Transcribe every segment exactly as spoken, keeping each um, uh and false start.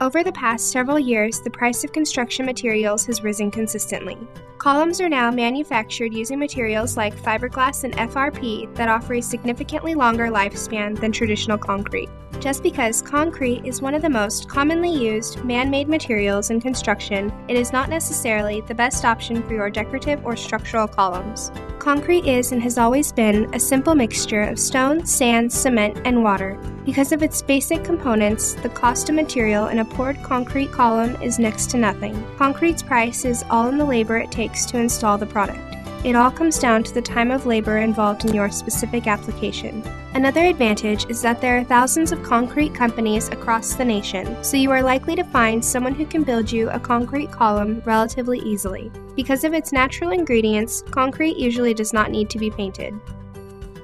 Over the past several years, the price of construction materials has risen consistently. Columns are now manufactured using materials like fiberglass and F R P that offer a significantly longer lifespan than traditional concrete. Just because concrete is one of the most commonly used man-made materials in construction, it is not necessarily the best option for your decorative or structural columns. Concrete is and has always been a simple mixture of stone, sand, cement, and water. Because of its basic components, the cost of material in a poured concrete column is next to nothing. Concrete's price is all in the labor it takes to install the product. It all comes down to the time of labor involved in your specific application. Another advantage is that there are thousands of concrete companies across the nation, so you are likely to find someone who can build you a concrete column relatively easily. Because of its natural ingredients, concrete usually does not need to be painted.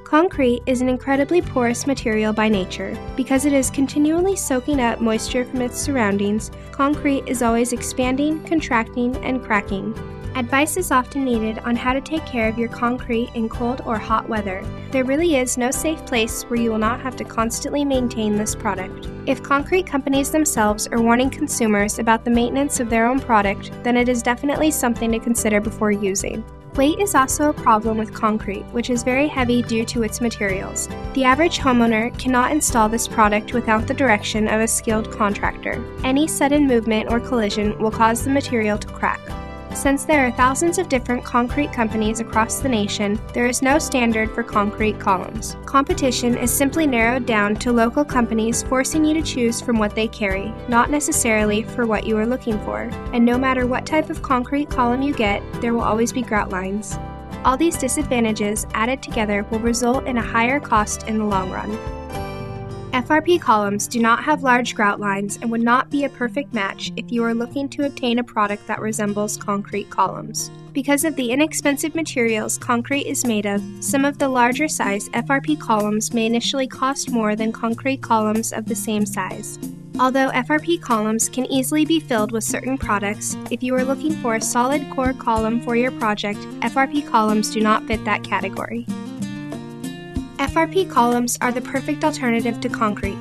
Concrete is an incredibly porous material by nature. Because it is continually soaking up moisture from its surroundings, concrete is always expanding, contracting, and cracking. Advice is often needed on how to take care of your concrete in cold or hot weather. There really is no safe place where you will not have to constantly maintain this product. If concrete companies themselves are warning consumers about the maintenance of their own product, then it is definitely something to consider before using. Weight is also a problem with concrete, which is very heavy due to its materials. The average homeowner cannot install this product without the direction of a skilled contractor. Any sudden movement or collision will cause the material to crack. Since there are thousands of different concrete companies across the nation, there is no standard for concrete columns. Competition is simply narrowed down to local companies, forcing you to choose from what they carry, not necessarily for what you are looking for. And no matter what type of concrete column you get, there will always be grout lines. All these disadvantages added together will result in a higher cost in the long run. F R P columns do not have large grout lines and would not be a perfect match if you are looking to obtain a product that resembles concrete columns. Because of the inexpensive materials concrete is made of, some of the larger size F R P columns may initially cost more than concrete columns of the same size. Although F R P columns can easily be filled with certain products, if you are looking for a solid core column for your project, F R P columns do not fit that category. F R P columns are the perfect alternative to concrete.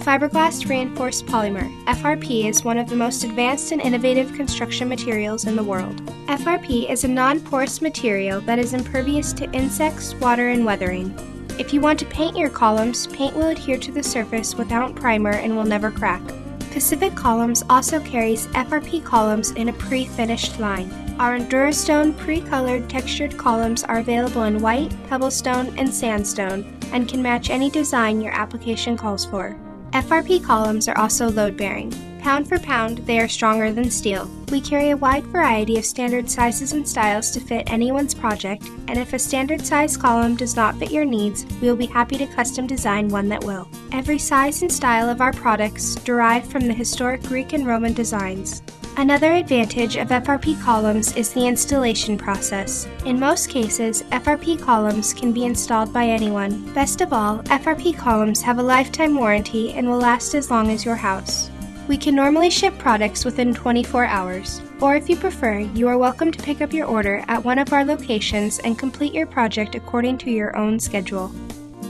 Fiberglass reinforced polymer, F R P, is one of the most advanced and innovative construction materials in the world. F R P is a non-porous material that is impervious to insects, water, and weathering. If you want to paint your columns, paint will adhere to the surface without primer and will never crack. Pacific Columns also carries F R P columns in a pre-finished line. Our Endura Stone pre-colored textured columns are available in white, pebblestone, and sandstone, and can match any design your application calls for. F R P columns are also load-bearing. Pound for pound, they are stronger than steel. We carry a wide variety of standard sizes and styles to fit anyone's project, and if a standard size column does not fit your needs, we will be happy to custom design one that will. Every size and style of our products derive from the historic Greek and Roman designs. Another advantage of F R P columns is the installation process. In most cases, F R P columns can be installed by anyone. Best of all, F R P columns have a lifetime warranty and will last as long as your house. We can normally ship products within twenty-four hours, or if you prefer, you are welcome to pick up your order at one of our locations and complete your project according to your own schedule.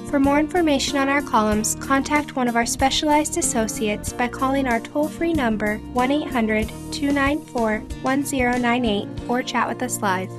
For more information on our columns, contact one of our specialized associates by calling our toll-free number one eight hundred, two nine four, one zero nine eight or chat with us live.